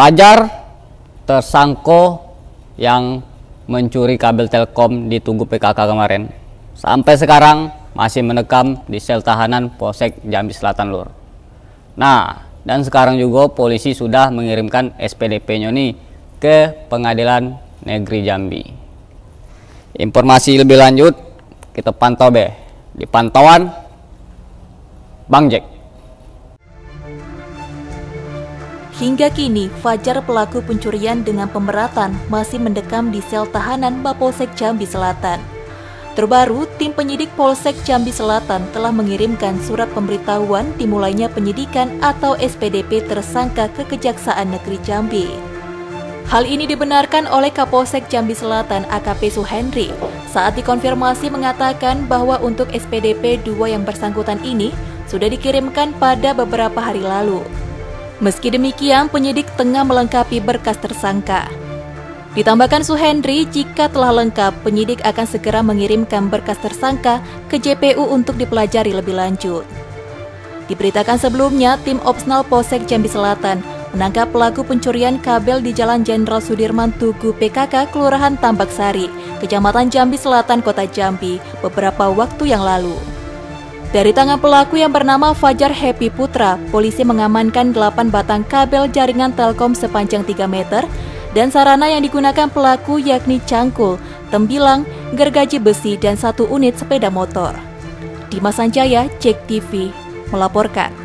Fajar, tersangka yang mencuri kabel Telkom di Tugu PKK kemarin, sampai sekarang masih mendekam di sel tahanan Polsek Jambi Selatan Lur. Nah, dan sekarang juga polisi sudah mengirimkan SPDP-nya nih ke Pengadilan Negeri Jambi. Informasi lebih lanjut kita pantau be di pantauan Bang Jack. Hingga kini, Fajar pelaku pencurian dengan pemberatan masih mendekam di sel tahanan Bapolsek Jambi Selatan. Terbaru, tim penyidik Polsek Jambi Selatan telah mengirimkan surat pemberitahuan dimulainya penyidikan atau SPDP tersangka ke Kejaksaan Negeri Jambi. Hal ini dibenarkan oleh Kapolsek Jambi Selatan AKP Suhendri saat dikonfirmasi mengatakan bahwa untuk SPDP 2 yang bersangkutan ini sudah dikirimkan pada beberapa hari lalu. Meski demikian, penyidik tengah melengkapi berkas tersangka. Ditambahkan Suhendri, jika telah lengkap, penyidik akan segera mengirimkan berkas tersangka ke JPU untuk dipelajari lebih lanjut. Diberitakan sebelumnya, tim opsional Polsek Jambi Selatan menangkap pelaku pencurian kabel di Jalan Jenderal Sudirman Tugu PKK, Kelurahan Tambak Sari, Kecamatan Jambi Selatan, Kota Jambi, beberapa waktu yang lalu. Dari tangan pelaku yang bernama Fajar Happy Putra, polisi mengamankan 8 batang kabel jaringan Telkom sepanjang 3 meter dan sarana yang digunakan pelaku yakni cangkul, tembilang, gergaji besi, dan 1 unit sepeda motor. Dimas Anjaya, JEK TV, melaporkan.